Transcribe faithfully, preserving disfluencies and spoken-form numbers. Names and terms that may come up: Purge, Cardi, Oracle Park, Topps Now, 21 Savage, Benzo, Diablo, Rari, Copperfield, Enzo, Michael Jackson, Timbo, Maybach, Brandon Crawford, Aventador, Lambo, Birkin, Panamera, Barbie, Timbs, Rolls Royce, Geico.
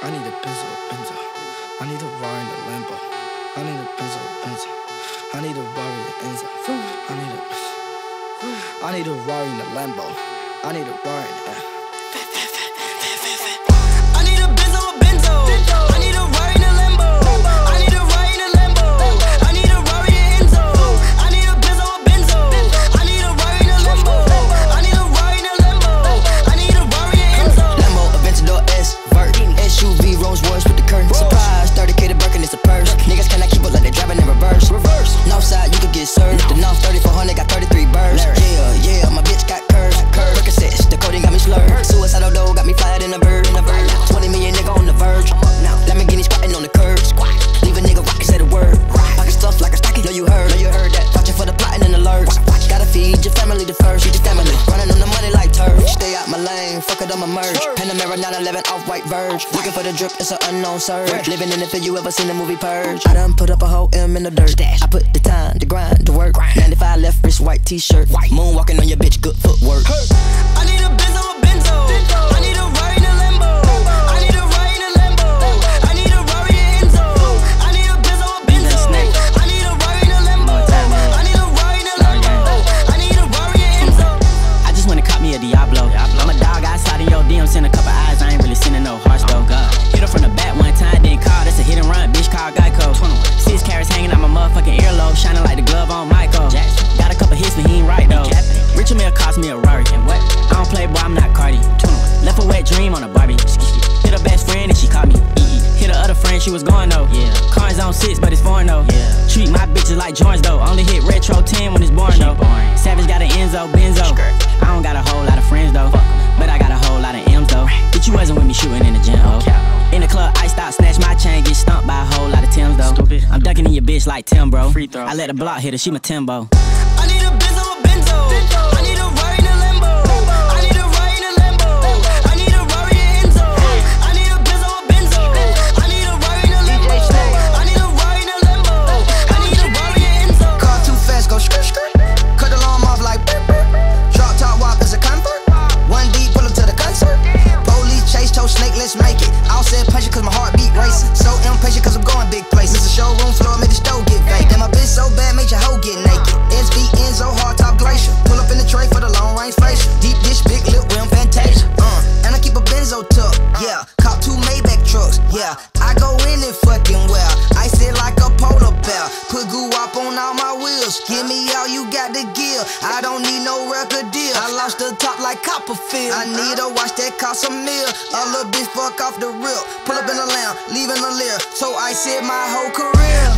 I need a Benzo, Benzo. I need a Rari and a Lambo. I need a Benzo, Benzo. I need a Barbie and Enzo. I need a. I need a Rari and a Lambo. I need a Rari and a. I need a Benzo, a Benzo. I need a Rari and a Lambo. I need a Rari and a Lambo. I need a Rari and Enzo. I need a Benzo, a Benzo. I need a Rari and a Lambo. I need a Rari and a Lambo. I need a Rari and Enzo. Lambo, a Aventador S, Vert. S U V, Rolls Royce with the curtain. Surprise, thirty K to Birkin, it's a purse. Niggas cannot keep up like they driving in reverse. Reverse. Northside, you could get served. The North thirty-four hundred got thirty-three birds. Yeah, yeah, my bitch got curves. Percocets, the coding got me slurred. Suicidal dough got me flyer than a bird. twenty million nigga on the verge. Now, Lamborghini squatting on the curb. Leave a nigga rockin', say the word. Pocket stuff like a stocking, know you heard. Know you heard that. Watchin' for the plotting and alerts. Gotta feed your family the first. Feed your family. Running on the money like turf. Stay out my lane, fuck it, I'ma merge. Panamera nine eleven off-white verge. Looking for the drip, it's an unknown surge. Living in the field, you ever seen the movie Purge? I done put up a whole M in the dirt. I put the time, the grind, the work. ninety-five left wrist, white t-shirt. Moonwalking on your bitch, good footwork. I need a Benzo, a Benzo. I need a Rari and a Lambo. I need a Rari and a Lambo. I need a Rari and Enzo. I need a Benzo, a Benzo. I need a Rari and a Lambo. I need a Rari and a Lambo. I need a Rari and Enzo. I just wanna cop me a Diablo. I'm a dog outside of your D Ms and a couple eyes. I ain't really sending no hearts though. Hit her from the back one time, then call. That's a hit and run, bitch, call Geico. Six carrots hanging out my motherfucking earlobe, shining like the glove on Michael Jackson. Got a couple hits, but he ain't right though. Richer meal cost me a Rari. What? I don't play, boy, I'm not Cardi. Left a wet dream on a Barbie. Hit her best friend and she caught me. Hit her other friend, she was going though. Cars on six, but it's foreign though. Treat my bitches like joints though. Only hit retro ten when it's boring though. Savage got an Enzo, Benzo. I don't got a whole lot of friends though, but I got a whole lot of M's though. Bitch, you wasn't with me shooting in the gym, ho. In the club, iced out, snatch my chain, get stumped by a whole lot of Timbs though. Stupid. I'm ducking in your bitch like Timbo. Free throw. I let the block hit her, she my Timbo. I need a Benzo, a Benzo. I need a Rari and a Lambo. I need a Rari and a Lambo. I need a Rari and Enzo. I need a Benzo, a Benzo. I need a Rari and a Lambo. I need a Rari and a Lambo. I need a Rari and Enzo. Car too fast, go skirt skirt. Cut the alarm off like burp burp. Drop top wop is a comfort. One deep, pull up to the concert. Police chase, toe snake, let's make it. All said pressure cause my heartbeat racing. So impatient cause I'm going big places. The showroom floor made the stove get vacant. And my bitch so bad made your hoe get naked. S V Enzo, hard top glacier. Pull up in the tray for the long range facial. Deep dish, big lip, rim, fantasia. Uh, and I keep a Benzo tuck. Yeah, cop two Maybach trucks. Yeah, I go in it fucking well. I sit like a polar bear. Put goo up on all my wheels. Give me all you got to give. I don't need no record deal. I lost the top like Copperfield. I need a watch that cost a meal. A little bitch fuck off the rip. Pull up in the lounge, leaving a leer. So I said my whole career.